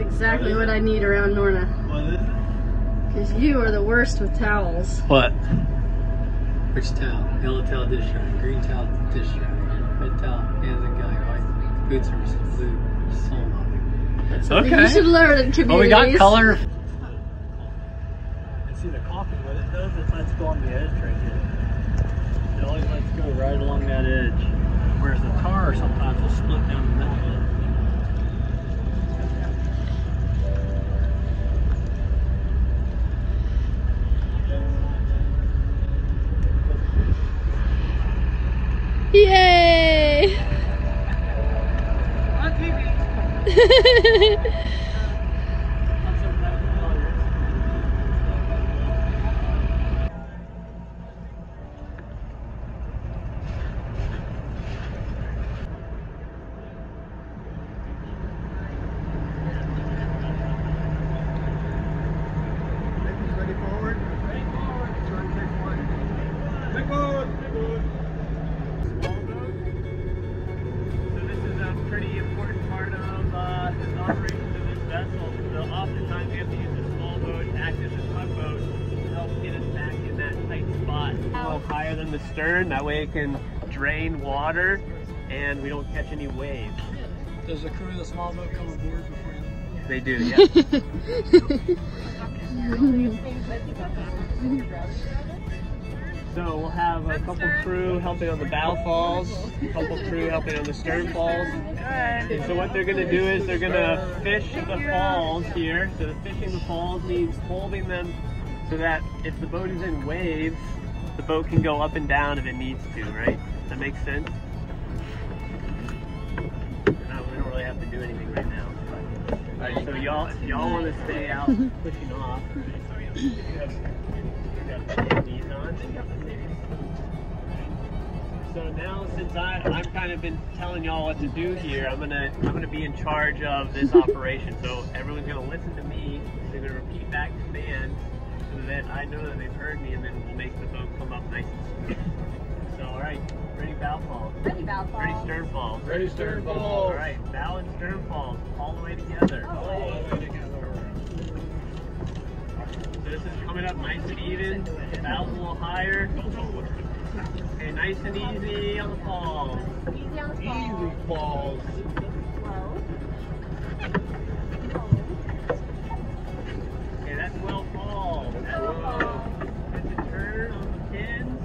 exactly what I need around Norna. What is it? Because you are the worst with towels. What? Which towel? Yellow towel dish rag, green towel dish rag, red towel, hands and guy, white food service, blue, soul mopping. That's something okay. You should learn in communities. Well, we got color. And see the coffee, what it does, it lets go on the edge right here. It always lets go right along that edge. Whereas the tar sometimes will split down the middle of it. Yay! On TV. Higher than the stern, that way it can drain water and we don't catch any waves. Does the crew of the small boat come aboard before you? They do, yeah. So we'll have a couple crew helping on the bow falls, a couple crew helping on the stern falls. And so what they're going to do is they're going to fish the falls here. So the fishing the falls means holding them so that if the boat is in waves, the boat can go up and down if it needs to, right? That makes sense? We don't really have to do anything right now. But, all right, so y'all want to stay out pushing off. You have knees on. So now, since I've kind of been telling y'all what to do here, I'm gonna be in charge of this operation. So everyone's gonna listen to me. They're gonna repeat back to Stan. That I know that they've heard me, and then we'll make the boat come up nice and smooth. So, all right, ready bow falls. Ready bow falls. Ready stern falls. Ready stern falls. All right, bow and stern falls all the way together. Oh, all the way together. So this is coming up nice and even. Bow's a little higher. Okay, nice and easy on the falls. Easy on the falls. Easy falls. Okay, that's well falls. That's a turn on the pins.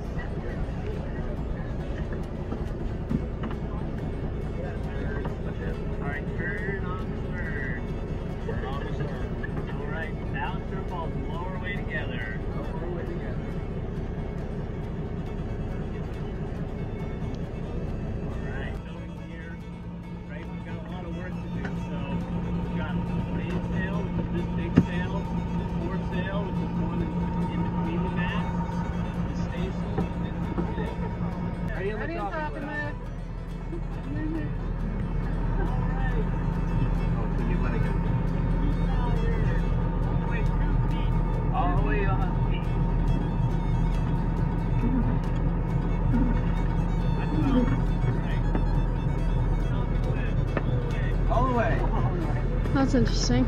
Alright, turn on the turn. On the turn. Alright, now it's turn falls lower way together. Lower way together. Alright, over here. Right, we've got a lot of work to do. So, we've got the main sail, this big sail, this four sail, which is one in between the mast, the staysail, and the sail. Ready on the top of that. All the way on the feet. All the way. That's interesting.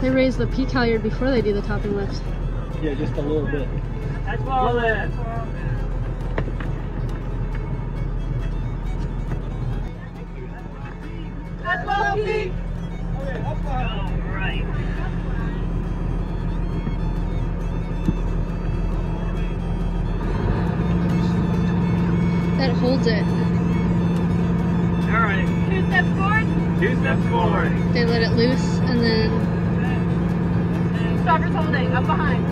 They raise the peak halyard before they do the topping lifts. Yeah, just a little bit. That's all that. That's all peak. Okay, up high. All right. That holds it. All right. 2 steps forward. 2 steps forward. They let it loose and then. Stalker's holding, up behind.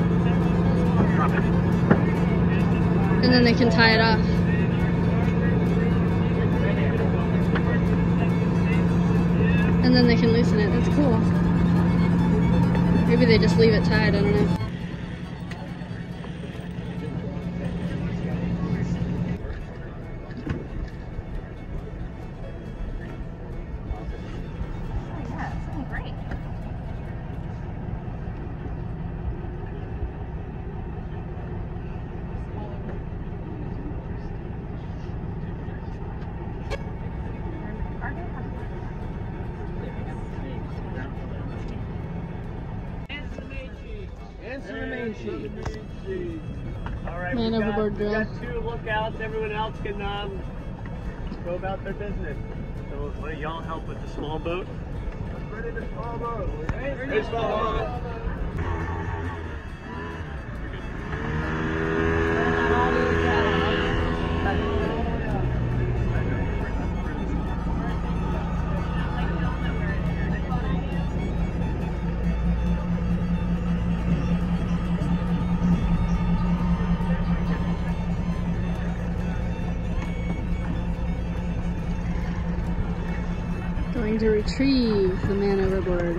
And then they can tie it off. And then they can loosen it, that's cool. Maybe they just leave it tied, I don't know. Sushi. All right, we got two lookouts. Everyone else can go about their business. So why don't y'all help with the small boat? I'm ready to small boat. Ready to small boat. Going to retrieve the man overboard.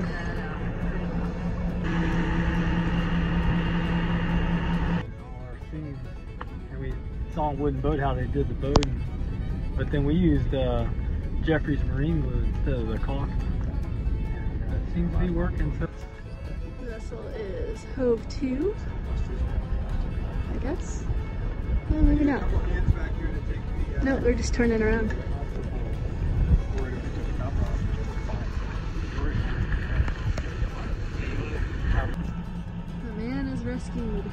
And we saw a wooden boat how they did the boating, but then we used Jeffrey's marine glue instead of the caulk. That seems to be working. So the vessel is Hove 2, I guess. Oh, maybe not. No, we're just turning around. Rescued.